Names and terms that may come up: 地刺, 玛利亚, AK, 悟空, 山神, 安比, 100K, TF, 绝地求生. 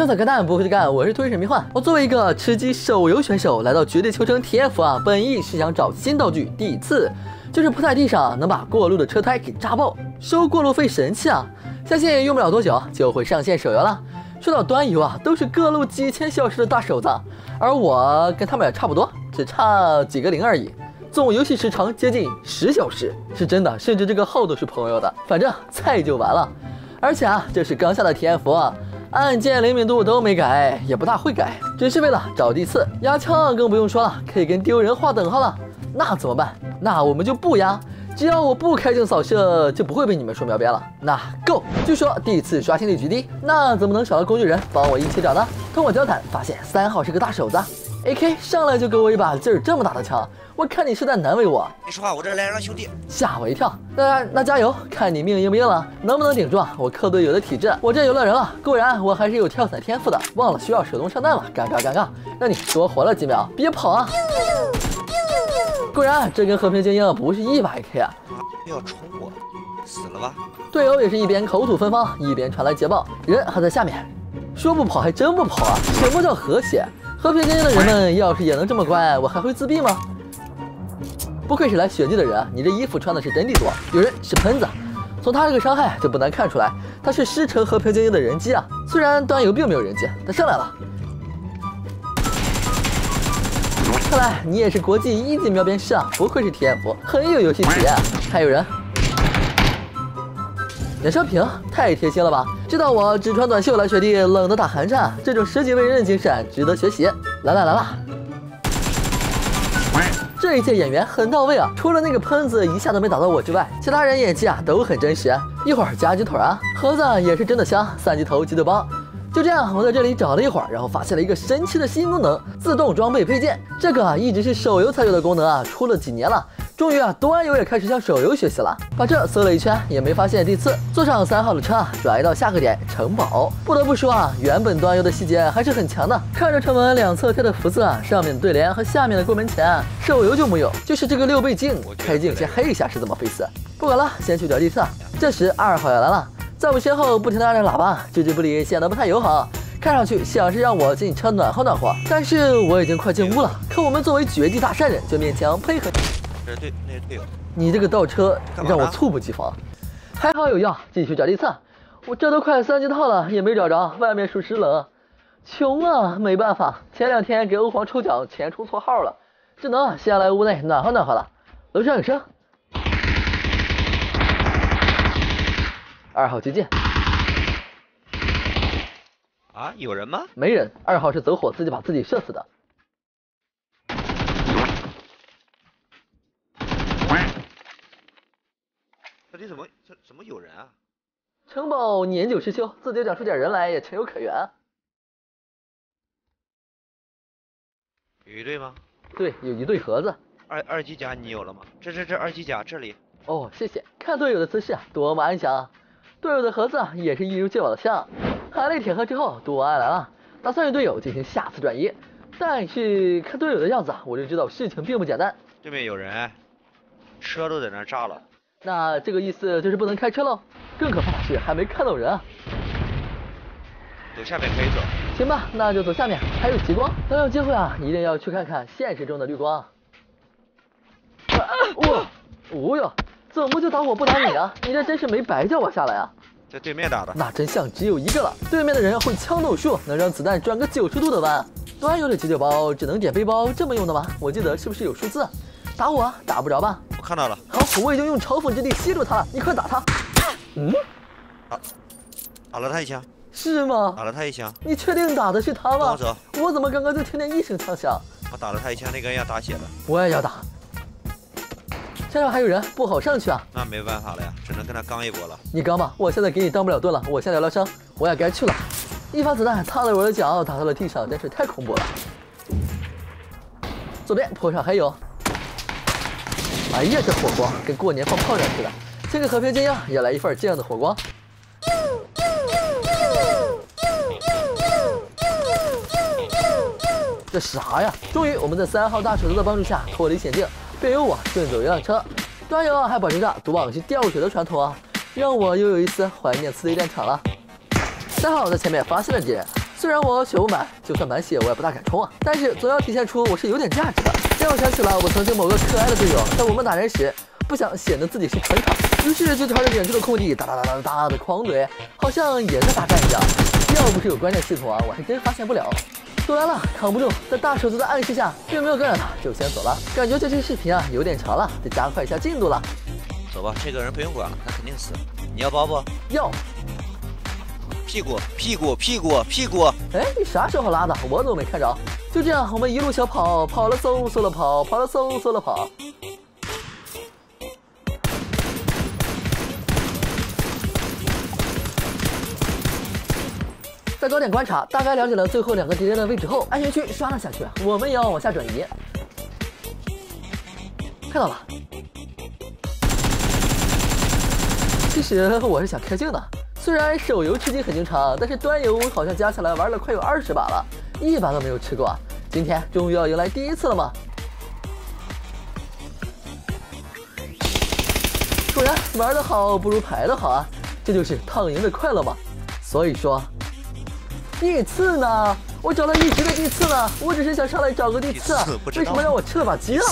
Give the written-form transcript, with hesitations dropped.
科萨克蛋不会是干，我是兔神迷幻。我作为一个吃鸡手游选手来到绝地求生 TF 啊，本意是想找新道具，第一次就是铺在地上能把过路的车胎给炸爆，收过路费神器啊，相信用不了多久就会上线手游了。 说到端游啊，都是各路几千小时的大手子，而我跟他们也差不多，只差几个零而已。总游戏时长接近10小时，是真的，甚至这个号都是朋友的，反正菜就完了。而且啊，这是刚下的 TF 啊，按键灵敏度都没改，也不大会改，只是为了找地刺。压枪更不用说了，可以跟丢人划等号了。那怎么办？那我们就不压。 只要我不开镜扫射，就不会被你们双标边了。那 go！ 据说第次刷新率极低，那怎么能少了工具人帮我一起找呢？通过交谈发现3号是个大手子 ，AK 上来就给我一把劲儿这么大的枪，我看你是在难为我。没说话，我这来让兄弟，吓我一跳。那加油，看你命硬不硬了，能不能顶住啊？我克队友的体质，我这游乐人了，固然我还是有跳伞天赋的，忘了需要手动上弹了，尴尬，让你多活了几秒，别跑啊！ 固然，这跟和平精英不是100K 啊！要冲我，死了吧！队友也是一边口吐芬芳，一边传来捷报，人还在下面，说不跑还真不跑啊！什么叫和谐？和平精英的人们要是也能这么乖，我还会自闭吗？不愧是来雪地的人，你这衣服穿的是真地多。有人是喷子，从他这个伤害就不难看出来，他是师承和平精英的人机啊！虽然端游并没有人机，但上来了。 看来你也是国际1级瞄边师啊，不愧是 TF， 很有游戏体验。还有人，袁绍平太贴心了吧？知道我只穿短袖来雪地，冷得打寒战，这种舍己为人精神值得学习。来了，这一届演员很到位啊，除了那个喷子一下都没打到我之外，其他人演技啊都很真实。一会儿夹鸡腿啊，盒子也是真的香，3级头鸡腿包。 就这样，我在这里找了一会儿，然后发现了一个神奇的新功能——自动装备配件。这个一直是手游才有的功能啊，出了几年了，终于啊，端游也开始向手游学习了。把这搜了一圈，也没发现地刺。坐上3号的车啊，转移到下个点城堡。不得不说啊，原本端游的细节还是很强的。看着城门两侧贴的福字啊，上面的对联和下面的过门前啊，手游就没有。就是这个六倍镜，开镜先黑一下是怎么回事？不管了，先去找地刺。这时2号也来了。 在我身后不停地按着喇叭，置之不理显得不太友好。看上去像是让我进车暖和暖和，但是我已经快进屋了。可我们作为绝地大善人，就勉强配合。这是队，那是队友。你这个倒车让我猝不及防，还好有药。继续找地刺，我这都快3级套了，也没找着。外面属实冷，穷啊，没办法。前2天给欧皇抽奖，钱充错号了，只能先来屋内暖和暖和了。楼上有声。 2号接近啊？有人吗？没人。2号是走火，自己把自己射死的。这里怎么有人啊？城堡年久失修，自己长出点人来也情有可原。有一队吗？对，有一队盒子。二级甲你有了吗？这2级甲这里。哦，谢谢。看队友的姿势多么安详啊！ 队友的盒子也是一如既往的香，含泪铁盒之后，杜安来了，打算与队友进行下次转移，但是看队友的样子，我就知道事情并不简单。对面有人，车都在那炸了，那这个意思就是不能开车喽。更可怕的是还没看到人啊。走下面可以走。行吧，那就走下面，还有极光，等有机会啊，一定要去看看现实中的绿光。哦哟。 怎么就打我不打你啊？你这真是没白叫我下来啊！在对面打的，那真相只有一个了。对面的人会枪斗术，能让子弹转个90度的弯。端游的急救包只能捡背包这么用的吗？我记得是不是有数字？打我啊，打不着吧？我看到了。好，我已经用嘲讽之力吸住他了，你快打他！嗯，打了他一枪，是吗？打了他一枪，你确定打的是他吗？跟我走。我怎么刚刚就听见一声枪响？我打了他一枪，那个人要打血了。我也要打。 山上还有人，不好上去啊！那没办法了呀，只能跟他刚一波了。你刚吧，我现在给你当不了盾了，我先疗疗伤，我也该去了。一发子弹擦了我的脚，打到了地上，真是太恐怖了。左边坡上还有，哎呀，这火光跟过年放炮仗似的。这个和平精英也来一份这样的火光。这啥呀？终于我们在3号大手子的帮助下脱离险境。 便由我顺走一辆车，端游还保持着读网去吊水的传统啊，让我又有一丝怀念4D战场了。3号在前面发现了敌人，虽然我血无满，就算满血我也不大敢冲啊，但是总要体现出我是有点价值的。让我想起了我曾经某个可爱的队友，在我们打人时不想显得自己是船长，于是就朝着远处的空地哒哒哒哒哒的狂怼，好像也在打战一样。要不是有关键系统啊，我还真发现不了。 说完了，扛不住，在大手子的暗示下，并没有干扰他，就先走了。感觉这期视频啊有点长了，得加快一下进度了。走吧，这个人不用管了，他肯定死。你要包不？要。屁股！哎，你啥时候拉的？我怎么没看着？就这样，我们一路小跑，跑了嗖嗖的跑，跑了嗖嗖的跑。 在高点观察，大概了解了最后两个敌人的位置后，安全区刷了下去，我们也要往下转移。看到了，其实我是想开镜的，虽然手游吃鸡很经常，但是端游好像加起来玩了快有20把了，一把都没有吃过啊！今天终于要迎来第一次了吗？果然玩得好不如排得好啊，这就是躺赢的快乐嘛！所以说。 第次呢？我找了一直的第次呢？我只是想上来找个第次，为什么让我吃了把鸡啊？